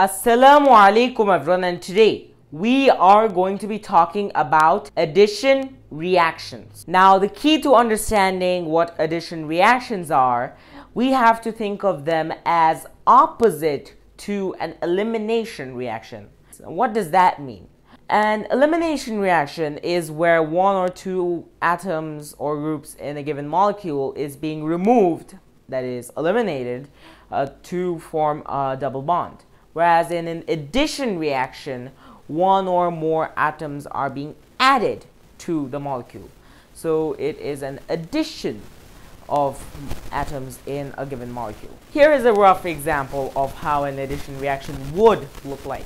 Assalamu alaikum everyone, and today we are going to be talking about addition reactions. Now the key to understanding what addition reactions are, we have to think of them as opposite to an elimination reaction. So what does that mean? An elimination reaction is where one or two atoms or groups in a given molecule is being removed, that is eliminated, to form a double bond. Whereas in an addition reaction, one or more atoms are being added to the molecule. So it is an addition of atoms in a given molecule. Here is a rough example of how an addition reaction would look like.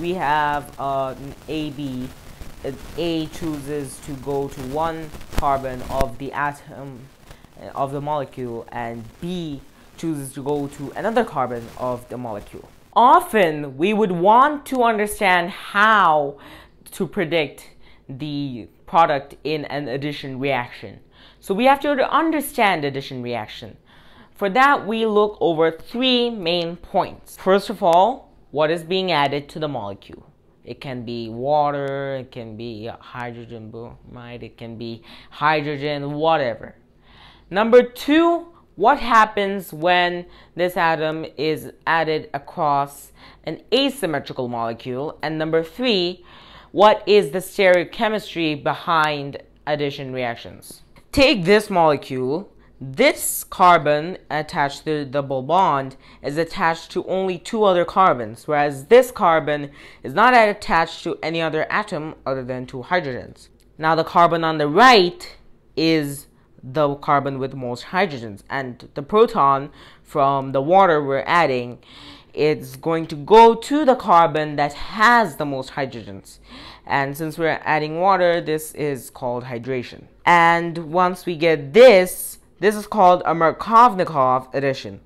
We have an AB. A chooses to go to one carbon of the atom of the molecule, and B chooses to go to another carbon of the molecule. Often we would want to understand how to predict the product in an addition reaction. So we have to understand addition reaction. For that, we look over three main points. First of all, what is being added to the molecule? It can be water, it can be hydrogen bromide, it can be hydrogen, whatever. Number two, what happens when this atom is added across an asymmetrical molecule? And number three, what is the stereochemistry behind addition reactions? Take this molecule. This carbon attached to the double bond is attached to only two other carbons, whereas this carbon is not attached to any other atom other than two hydrogens. Now the carbon on the right is the carbon with most hydrogens, and the proton from the water we're adding, it's going to go to the carbon that has the most hydrogens, and since we're adding water, this is called hydration. And once we get this is called a Markovnikov addition.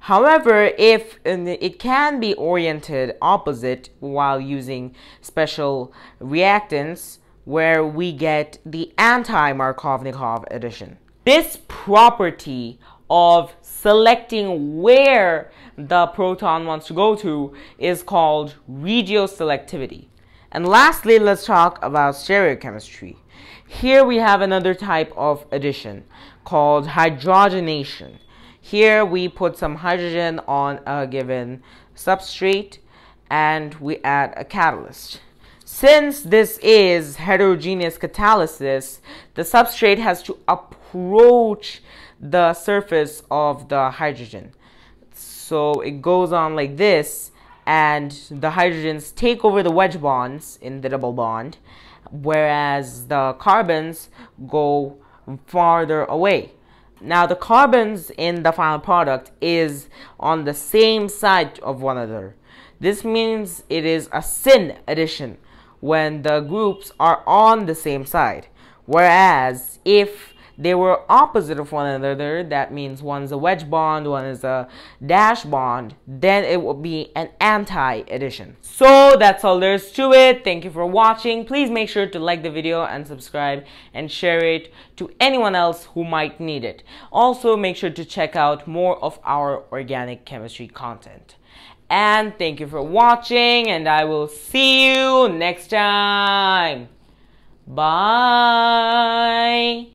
However, if it can be oriented opposite while using special reactants, where we get the anti-Markovnikov addition. This property of selecting where the proton wants to go to is called regioselectivity. And lastly, let's talk about stereochemistry. Here we have another type of addition called hydrogenation. Here we put some hydrogen on a given substrate and we add a catalyst. Since this is heterogeneous catalysis, the substrate has to approach the surface of the hydrogen. So it goes on like this, and the hydrogens take over the wedge bonds in the double bond, whereas the carbons go farther away. Now the carbons in the final product is on the same side of one another. This means it is a syn addition, when the groups are on the same side. Whereas if they were opposite of one another, that means one's a wedge bond, one is a dash bond, then it will be an anti-addition. So that's all there is to it. Thank you for watching. Please make sure to like the video and subscribe and share it to anyone else who might need it. Also make sure to check out more of our organic chemistry content. And thank you for watching, and I will see you next time. Bye.